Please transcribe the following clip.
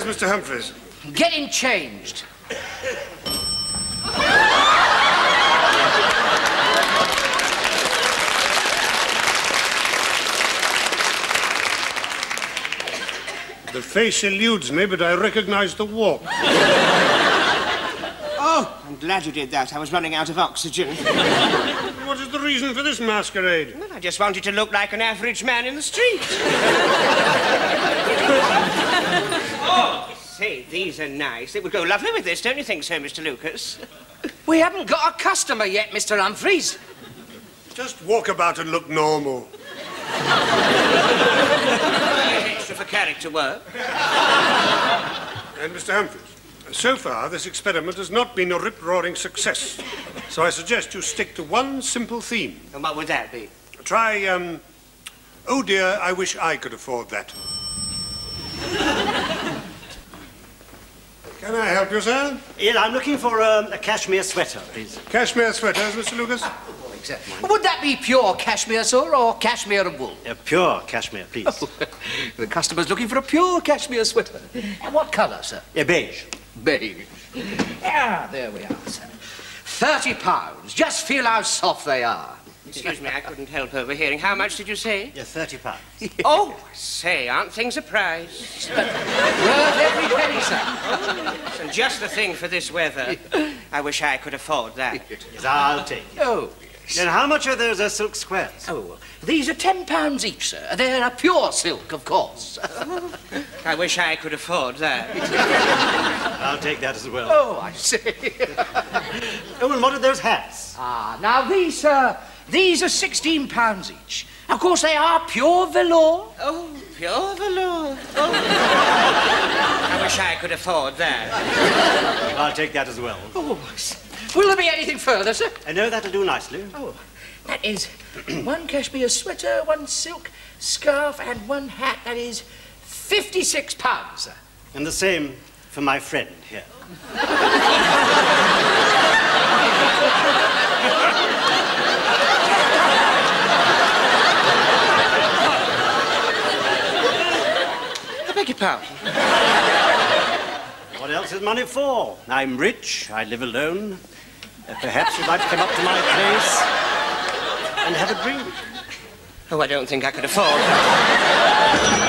Where's Mr. Humphries? Getting changed. The face eludes me, but I recognize the walk. Oh, I'm glad you did that. I was running out of oxygen. What is the reason for this masquerade? Well, I just wanted to look like an average man in the street. Oh, say, these are nice. It would go lovely with this, don't you think so, Mr. Lucas? We haven't got a customer yet, Mr. Humphries. Just walk about and look normal. Extra for character work. And Mr. Humphries, so far, this experiment has not been a rip-roaring success, so I suggest you stick to one simple theme. And what would that be? Try, oh dear, I wish I could afford that. Can I help you, sir? Yeah, I'm looking for a cashmere sweater, please. Cashmere sweaters, Mr. Lucas? Oh, exactly. Would that be pure cashmere, sir, or cashmere and wool? Pure cashmere, please. Oh, the customer's looking for a pure cashmere sweater. And what colour, sir? Beige. Beige. Ah, there we are, sir. £30. Just feel how soft they are. Excuse me, I couldn't help overhearing. How much did you say? Yeah, £30. Oh, say, aren't things a prize? Worth every penny, sir. And just the thing for this weather. I wish I could afford that. Yes, I'll take it. Oh, yes. Then how much are those silk squares? Oh, these are £10 each, sir. They're a pure silk, of course. I wish I could afford that. I'll take that as well. Oh, I see. Oh, and what are those hats? Ah, now these, sir... These are £16 each. Of course, they are pure velour. Oh, pure velour. Oh. I wish I could afford that. I'll take that as well. Oh, will there be anything further, sir? No, that'll do nicely. Oh, that is one cashmere sweater, one silk scarf, and one hat. That is £56, sir. And the same for my friend here. What else is money for? I'm rich, I live alone. Perhaps you'd like to come up to my place and have a drink. Oh, I don't think I could afford that.